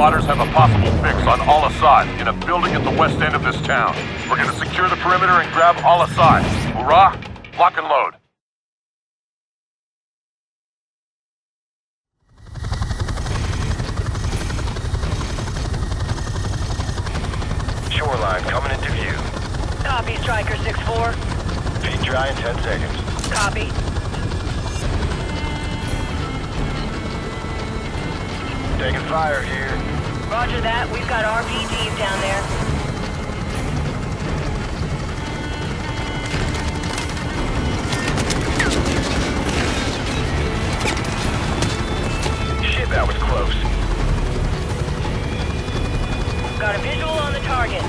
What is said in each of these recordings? spotters have a possible fix on Al-Assad in a building at the west end of this town. We're gonna secure the perimeter and grab Al-Assad. Hoorah! Lock and load. Shoreline coming into view. Copy, Striker 6-4. Feet dry in 10 seconds. Copy. Taking fire here. Roger that. We've got RPGs down there. Shit, that was close. Got a visual on the target.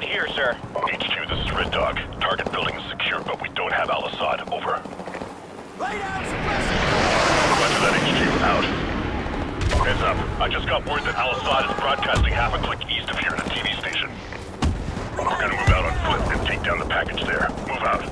Here, sir. HQ, this is Red Dog. Target building is secure, but we don't have Al-Assad. Over. Right out, Roger that, HQ. Out. Heads up. I just got word that Al-Assad is broadcasting half a click east of here at a TV station. We're gonna move out on foot and take down the package there. Move out.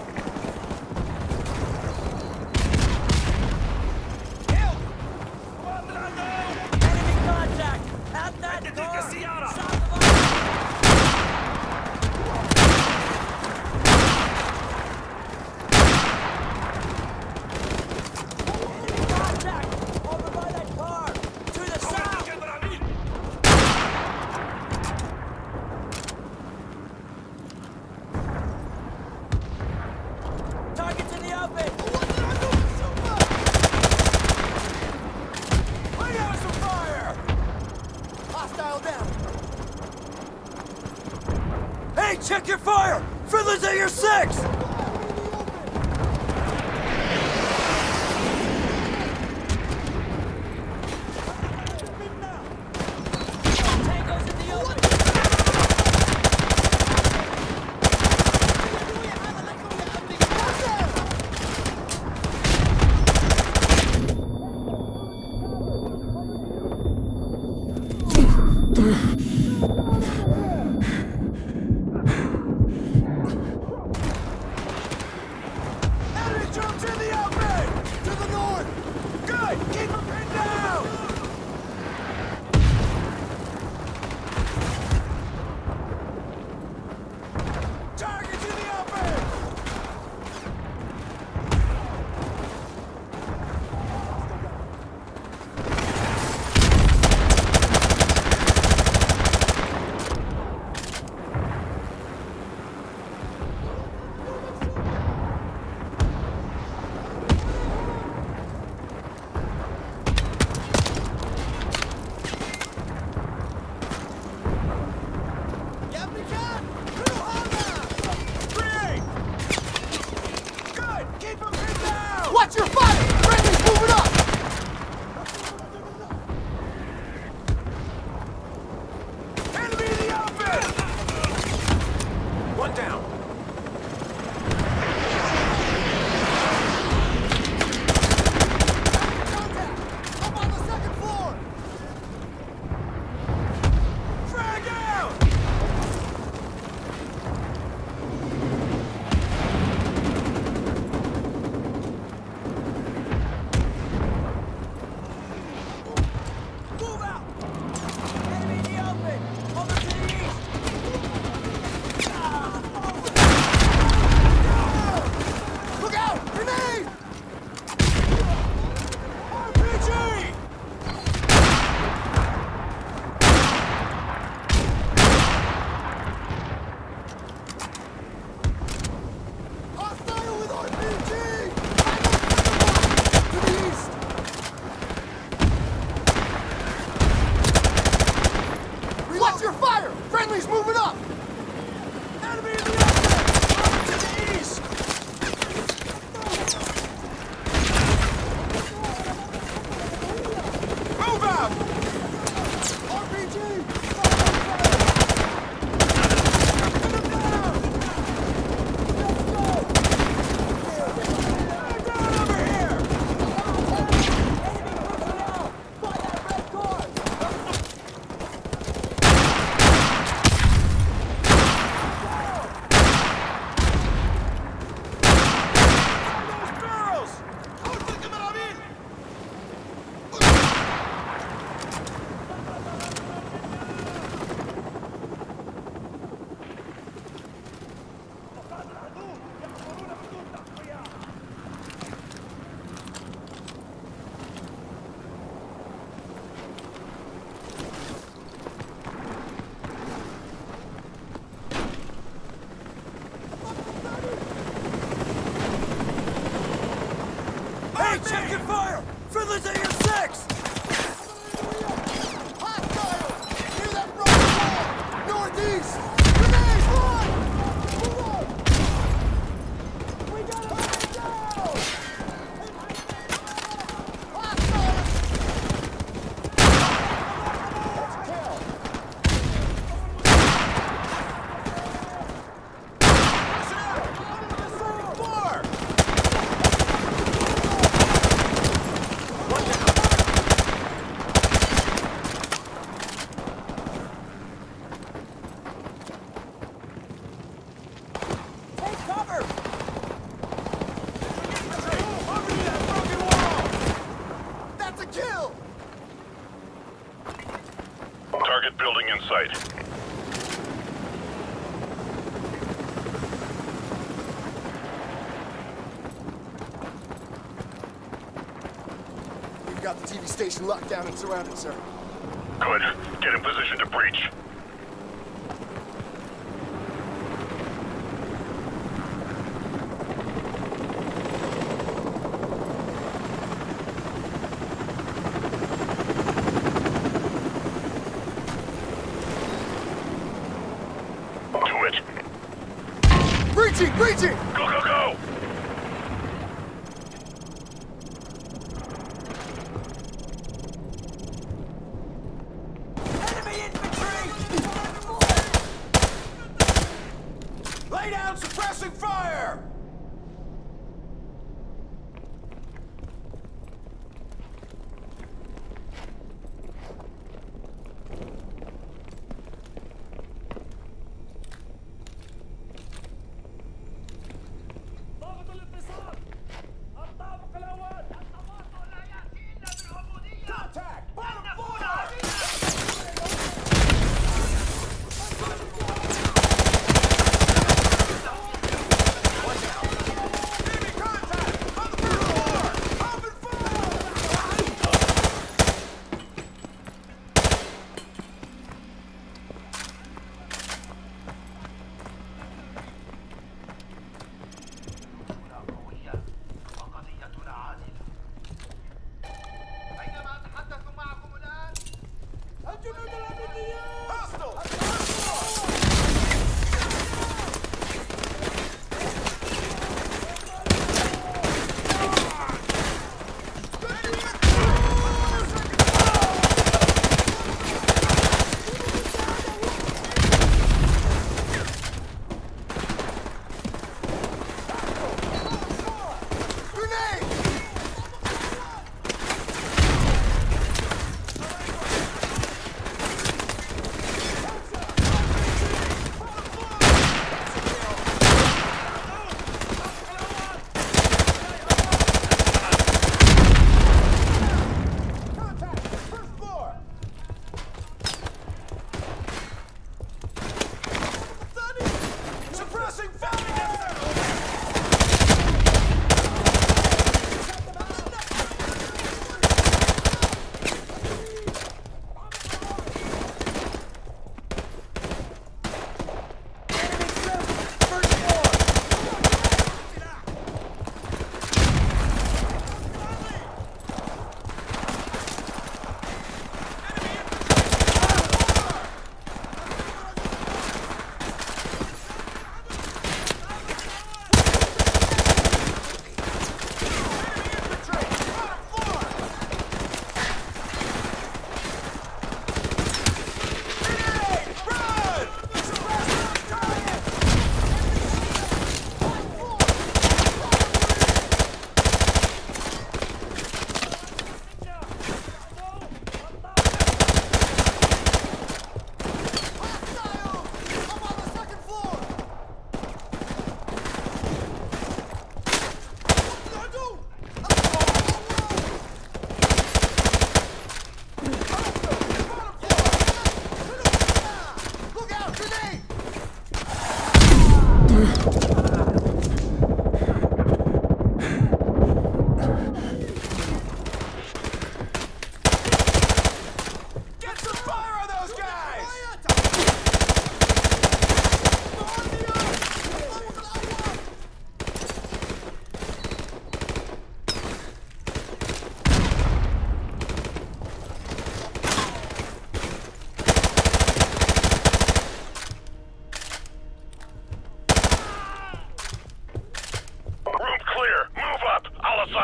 Check your fire! Fiddler's at your 6! Watch your fire! Friendly's moving up! Enemy in the outfit! One down. Contact! Up on the second floor! Frag out! Friendly's moving up! Enemy in the offense! Over to the east! Move out! RPG! Get him down! Let's go! Get down over here! Enemy moving out! By that red car! Check your fire! Fiddler's at your six! Hostile! Near that road wall! Northeast! Grenades, run! Move on! We got him down! Hostile! Let's kill! Second floor! Target building in sight. We've got the TV station locked down and surrounded, sir. Good. Get in position to breach. Breaching! Breaching! Go, go, go! Enemy infantry!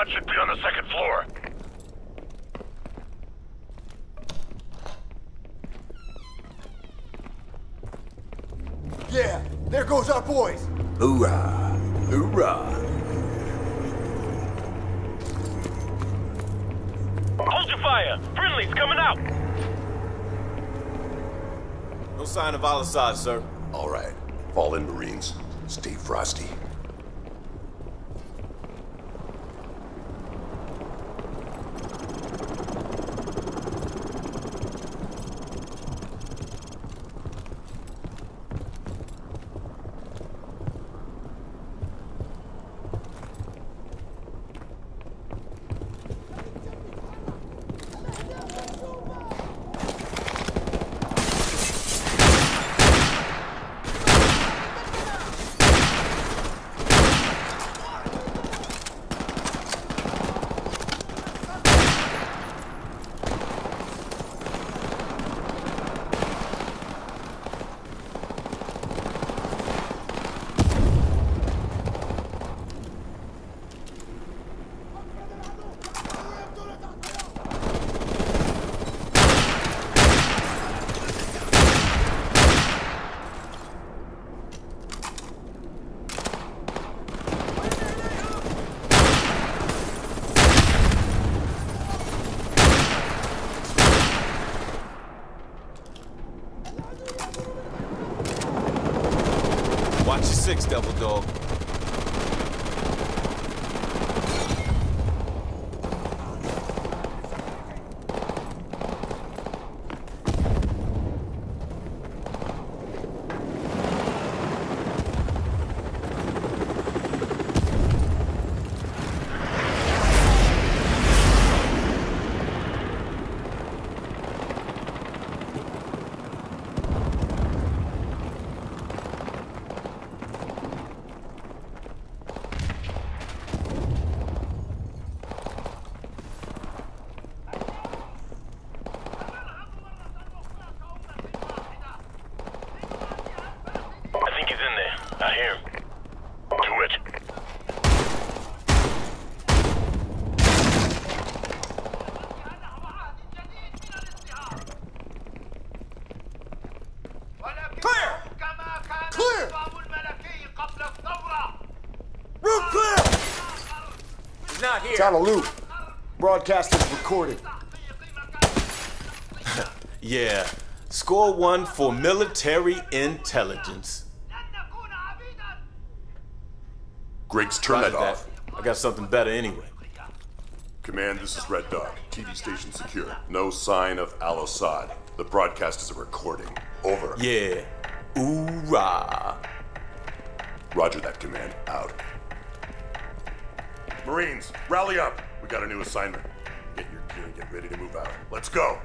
Al-Assad should be on the second floor. Yeah, there goes our boys. Hoorah, hoorah. Hold your fire. Friendly's coming out. No sign of Al-Assad, sir. All right. Fall in, Marines. Stay frosty. Watch your six, Devil Dog. It's on a loop. Broadcast is recorded. Yeah. Score one for military intelligence. Griggs, turn that off. I got something better anyway. Command, this is Red Dog. TV station secure. No sign of Al-Assad. The broadcast is a recording. Over. Yeah. Oorah. Roger that, command. Out. Marines, rally up. We got a new assignment. Get your gear and get ready to move out. Let's go.